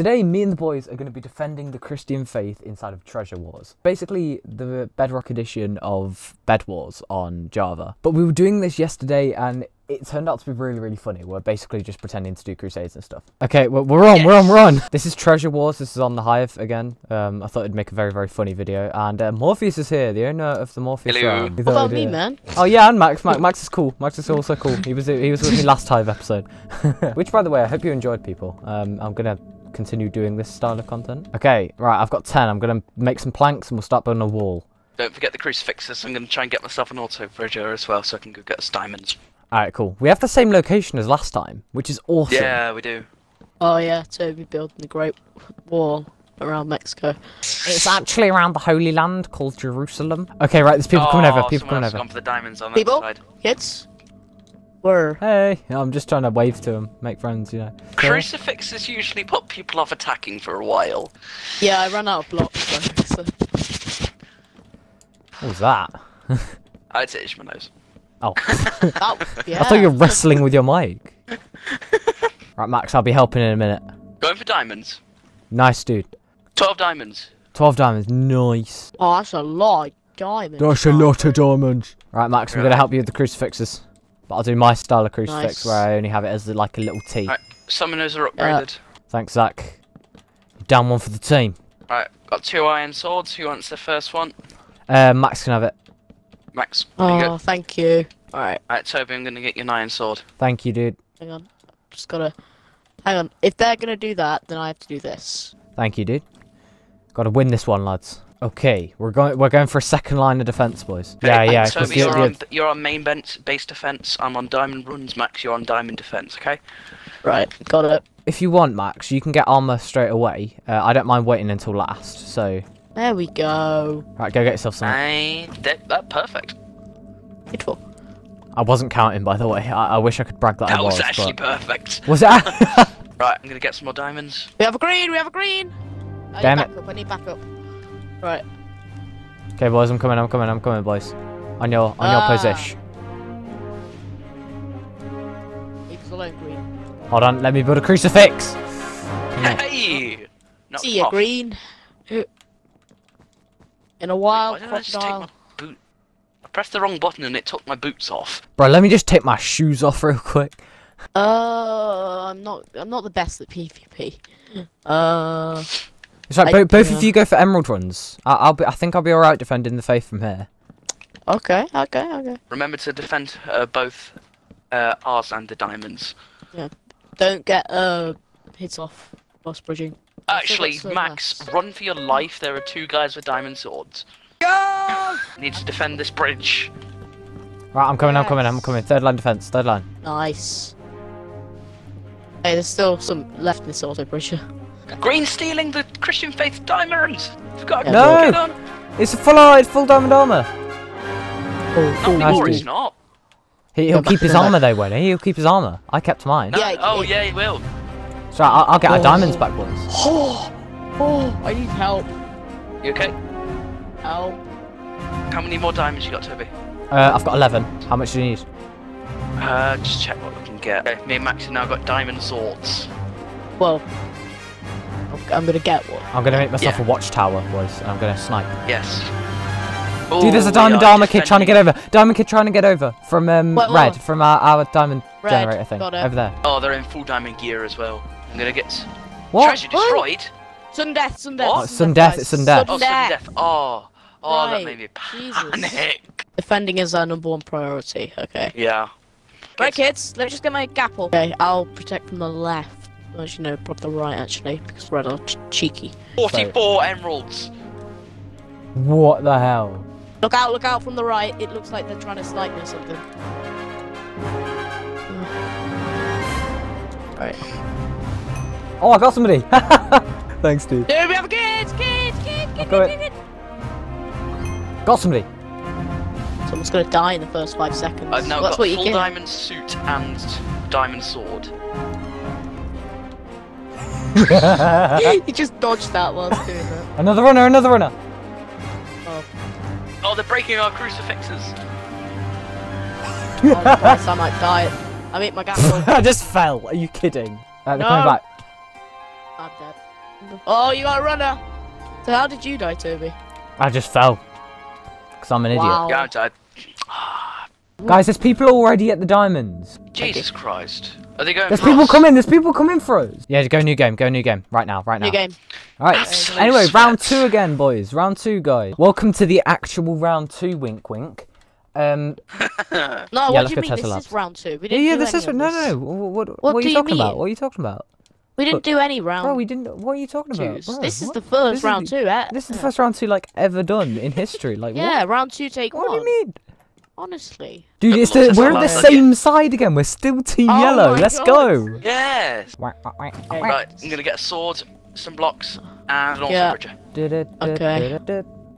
Today, me and the boys are going to be defending the Christian faith inside of Treasure Wars. Basically, the Bedrock edition of Bed Wars on Java. But we were doing this yesterday and it turned out to be really, really funny. We're basically just pretending to do crusades and stuff. Okay, we're on. This is Treasure Wars. This is on The Hive again. I thought it'd make a very, very funny video. And Morpheus is here, the owner of the Morpheus. Hello. What about me, man? Oh yeah, and Max. Max is cool. Max is also cool. He was with me last Hive episode. Which, by the way, I hope you enjoyed, people. I'm gonna continue doing this style of content. Okay, right, I've got 10. I'm gonna make some planks and we'll start building a wall. Don't forget the crucifixes. I'm gonna try and get myself an auto bridger as well so I can go get us diamonds. Alright, cool. We have the same location as last time, which is awesome. Yeah, we do. Oh yeah, Toby building the Great Wall around Mexico. It's actually around the Holy Land called Jerusalem. Okay, right, there's people coming over, people coming over. Gone for the diamonds on people? That side. Kids? Where? Hey, I'm just trying to wave to them, make friends, you know. Crucifixes usually put people off attacking for a while. Yeah, I ran out of blocks, so... What was that? I'd say it's my nose. Oh. Oh yeah. I thought you were wrestling with your mic. Right, Max, I'll be helping in a minute. Going for diamonds. Nice, dude. 12 diamonds. 12 diamonds, nice. Oh, that's a lot of diamonds. That's a lot of diamonds. Right, Max, I'm going to help you with the crucifixes. But I'll do my style of crucifix where I only have it as like a little T. Right, summoners are upgraded. Thanks, Zach. You've done one for the team. Right, got 2 iron swords. Who wants the first one? Max can have it. Max. Oh, thank you. Alright. Alright, Toby, I'm gonna get your iron sword. Thank you, dude. Hang on. Just gotta... Hang on. If they're gonna do that, then I have to do this. Thank you, dude. Gotta win this one, lads. Okay, we're going for a second line of defense, boys. Hey, yeah, yeah. Toby, you're on main base defense. I'm on diamond runs, Max. You're on diamond defense, okay? Right, got it. If you want, Max, you can get armor straight away. I don't mind waiting until last, so... There we go. Right, go get yourself some. That perfect. Beautiful. I wasn't counting, by the way. I wish I could brag that I was. That was actually perfect. Was it? Right, I'm gonna get some more diamonds. We have a green. We have a green. Damn it! I need backup. Right. Okay, boys, I'm coming, boys. On your position. Leave us alone, green. Hold on, let me build a crucifix. Hey! See ya, green. In a while, wait, I pressed the wrong button and it took my boots off. Bro, let me just take my shoes off real quick. I'm not the best at PvP. It's like both of you go for emerald runs. I think I'll be alright defending the faith from here. Okay. Remember to defend both ours and the diamonds. Yeah. Don't get hits off whilst bridging. Actually, Max, run for your life. There are 2 guys with diamond swords. Go! Need to defend this bridge. Right, I'm coming. Third line defense, third line. Nice. Hey, there's still some left in this auto bridger. Green stealing the Christian faith diamonds! No! It's a full diamond armor. It's not. He'll keep his armor though, won't he? He'll keep his armor. I kept mine. No, oh yeah, he will. So I'll get our diamonds back, boys. Oh, I need help. You okay? Help. How many more diamonds you got, Toby? I've got 11. How much do you need? Just check what we can get. Okay, me and Max have now got diamond swords. Well, I'm gonna get one. I'm gonna make myself a watchtower, boys, and I'm gonna snipe. Yes. Ooh, dude, there's a diamond kid trying to get over. Diamond kid trying to get over from Red, from our diamond generator thing over there. Oh, they're in full diamond gear as well. I'm gonna get treasure destroyed. Sun death. Oh, right. That made me panic. Jesus. Defending is our number 1 priority. Okay. Yeah. Right, kids. Let me just get my apple. Okay, I'll protect from the left. Actually, no, probably the right actually, because Red are cheeky. 44 emeralds. What the hell? Look out from the right. It looks like they're trying to snipe me or something. Right. Oh, I got somebody! Thanks, dude. Dude, we have kids! Got somebody! Someone's gonna die in the first 5 seconds. I've now got full diamond suit and diamond sword. He just dodged that whilst doing that. Another runner! Oh, they're breaking our crucifixes! Oh, Christ, I might die. I mean, my gap. I just fell, are you kidding? They're coming back. I'm dead. Oh, you got a runner. So how did you die, Toby? I just fell. Because I'm an idiot. Yeah, I died. Guys, there's people already at the diamonds. Jesus Christ. Are they going for us? There's people coming. There's people coming for us. Yeah, go new game. Go new game. Right now. Right now. New game. All right. Absolute anyway, sweat. Round two again, boys. Round two, guys. Welcome to the actual round two. Wink, wink. No, yeah, what do you mean? This labs. Is round two. We didn't yeah, do this any is of no, this. No. What are you talking mean? About? What are you talking about? We didn't do any round. Bro, we didn't. What are you talking about? Bro, this is the first round two. This is the first round two like ever done in history. Like yeah, round two take one. What do you mean? Honestly. Dude, it's the, we're on the same side again. We're still team yellow. Let's go. Yes. Right, I'm gonna get a sword, some blocks, and an altar bridger. Okay.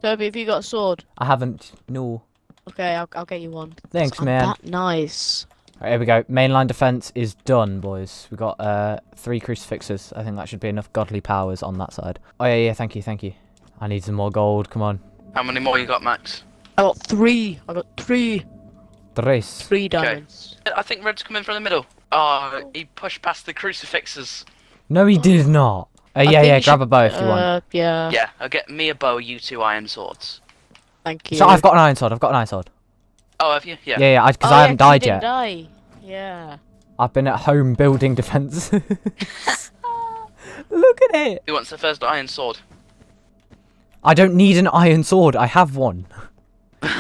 Toby, have you got a sword? I haven't. No. Okay, I'll get you one. Thanks, man. That nice. All right, here we go. Mainline defense is done, boys. We got 3 crucifixes. I think that should be enough godly powers on that side. Oh yeah, yeah. Thank you, thank you. I need some more gold. Come on. How many more you got, Max? I got 3. I got 3. Three diamonds. Okay. I think Red's come in from the middle. Oh, he pushed past the crucifixes. No, he did not. Yeah, grab a bow if you want. Yeah. Yeah, I'll get me a bow, you 2 iron swords. Thank you. So I've got an iron sword. I've got an iron sword. Oh, have you? Yeah. Yeah, because I haven't died yet. Die. Yeah. I've been at home building defense. Look at it. Who wants the first iron sword? I don't need an iron sword. I have one.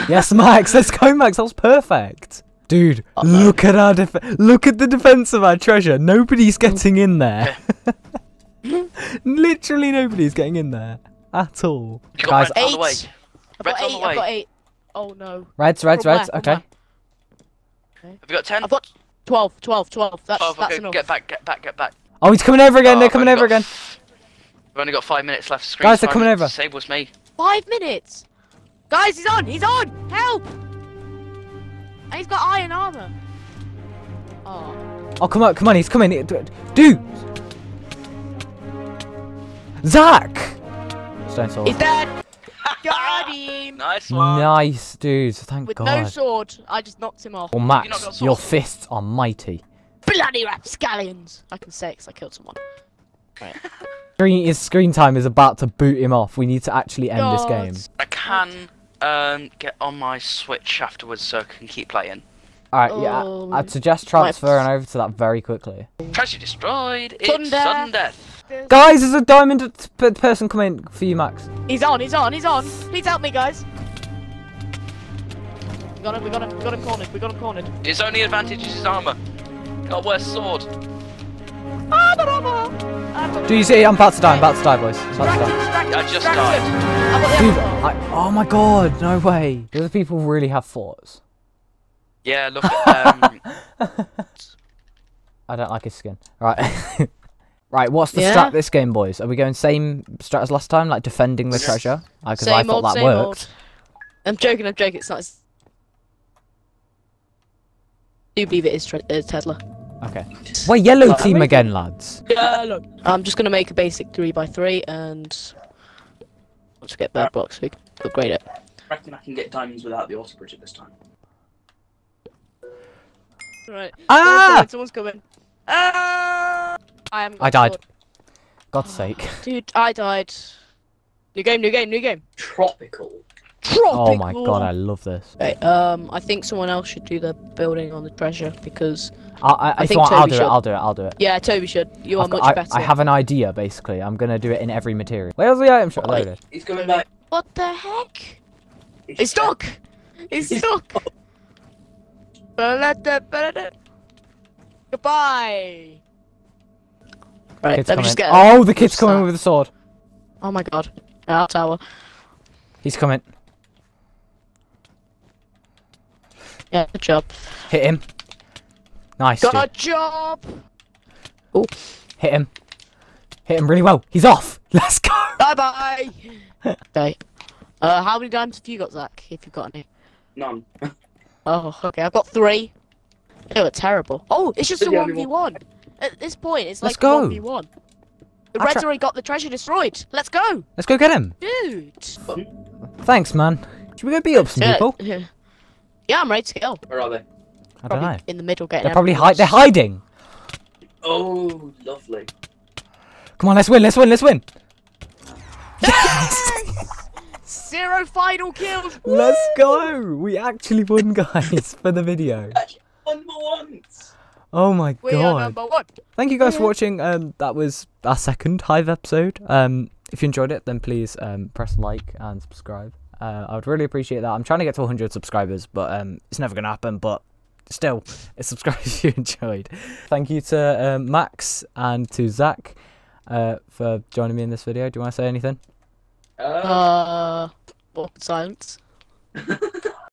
Yes, Max, let's go, Max. That was perfect. Dude, look at our look at the defense of our treasure. Nobody's getting in there. Literally nobody's getting in there at all. You guys, got Red's on the way. Red's on the way. I've got 8. Oh no. Reds. Okay. Have you got 10? I've got 12. That's enough. Get back. Oh, he's coming over again. They're coming over again. We've only got 5 minutes left. Guys, they're coming over. Disables me. 5 minutes. Guys, he's on! He's on! Help! And he's got iron armor. Oh. Oh, come on, he's coming. Dude! Zach! Stone sword. He's dead! Got him! Nice one. Nice, dude. Thank God. With no sword, I just knocked him off. Well, Max, your fists are mighty. Bloody rapscallions! I can say it because I killed someone. Right. His screen time is about to boot him off. We need to actually end this game. I can get on my Switch afterwards so I can keep playing. Alright, yeah. I'd suggest transferring over to that very quickly. Treasure destroyed. It's sudden death. Guys, there's a diamond person coming for you, Max. He's on. Please help me, guys. We got him cornered. His only advantage is his armour. Got a worse sword. Do you see? I'm about to die, boys. I just died. Dude, oh my god, no way. The other people really have thoughts. Yeah, look at I don't like his skin. Right. Right, what's the strat this game, boys? Are we going same strat as last time, like defending the treasure? Because I thought that worked. I'm joking, it's not. I do believe it is Tesla. Okay. We're yellow team again, lads. Yellow. I'm just going to make a basic 3x3 and let's get bad blocks so we can upgrade it. I reckon I can get diamonds without the auto bridge at this time. Right. Ah! Someone's coming. Ah! I died. God's sake. Dude, I died. New game. Tropical. Oh my god, I love this. Right, I think someone else should do the building on the treasure because I think Toby should. I'll do it. Yeah, Toby should. You are much better. I have an idea, basically. I'm gonna do it in every material. Where's the item shop? There it is. He's coming back. What the heck? It's stuck. It's stuck. Goodbye. Right, let me just get. Oh, the kid's coming with the sword. Oh my god. Our tower. He's coming. Yeah, good job. Hit him. Nice. Got a job. Oh, hit him really well. He's off. Let's go. Bye. Okay. How many diamonds have you got, Zach? If you've got any. None. Oh, okay. I've got 3. They were terrible. Oh, it's just a 1v1. At this point, it's like 1v1. The Red's already got the treasure destroyed. Let's go. Let's go get him. Dude. Thanks, man. Should we go beat up some people? Yeah, I'm ready to go. Where are they? I don't know. In the middle, getting. They're hiding. Oh, lovely. Come on, let's win. Yes! 0 final kills. Woo! Let's go. We actually won, guys, for the video. One more once. Oh my god. We are number one. Thank you guys for watching. That was our second Hive episode. If you enjoyed it, then please press like and subscribe. I would really appreciate that. I'm trying to get to 100 subscribers, but it's never going to happen. But still, subscribe if you enjoyed. Thank you to Max and to Zach for joining me in this video. Do you want to say anything? Silence.